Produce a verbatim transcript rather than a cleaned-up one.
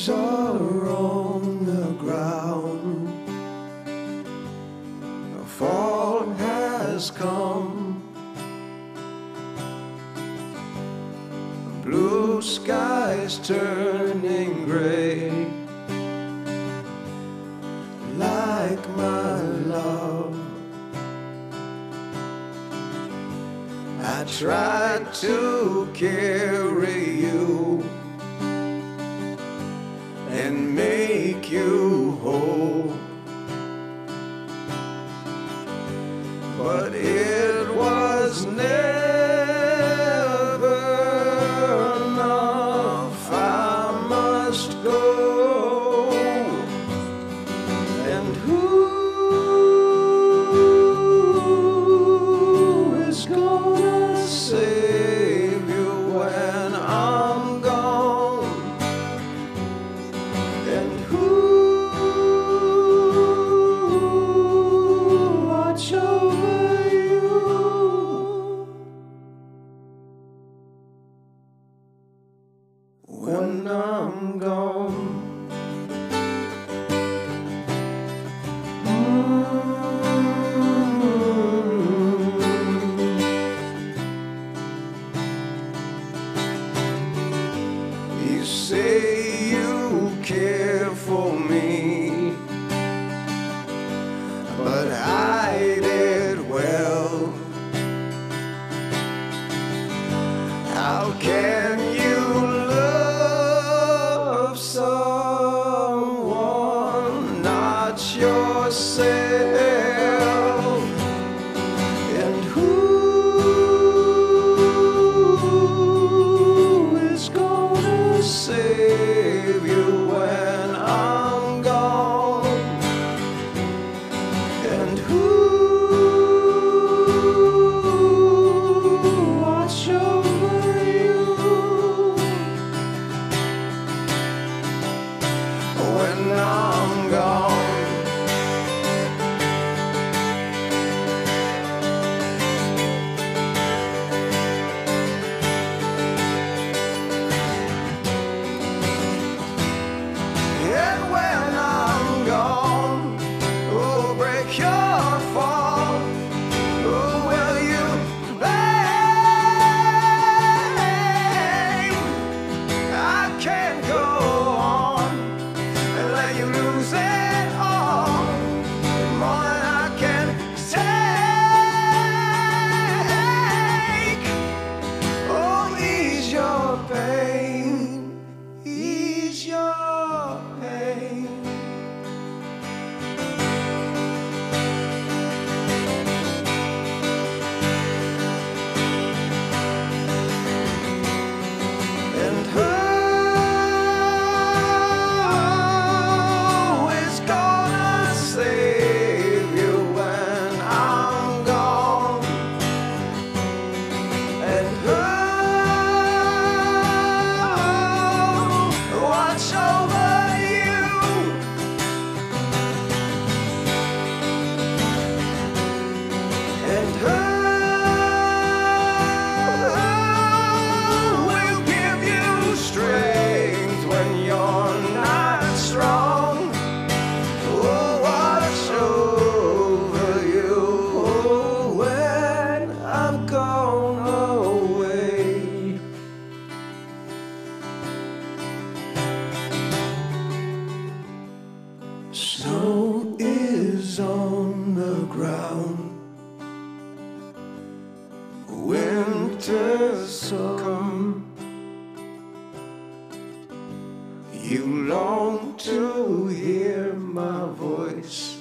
ashes are on the ground. A fall has come. The blue sky's turning gray, like my love. I tried to carry you and make you whole, but it was never enough. I must go. And who is gonna save you when I'm gone? And who watch over you when I'm gone? You say you care for me, but I did well. How can you love someone not yourself? And who is gonna save you when I'm gone? And who watch over you when I'm gone? And when I'm gone, oh, break your fall. Oh, will you blame? I can't go on and let you lose it all. More than I can take. Oh, ease your pain, ease your snow is on the ground. Winter's come. You long to hear my voice.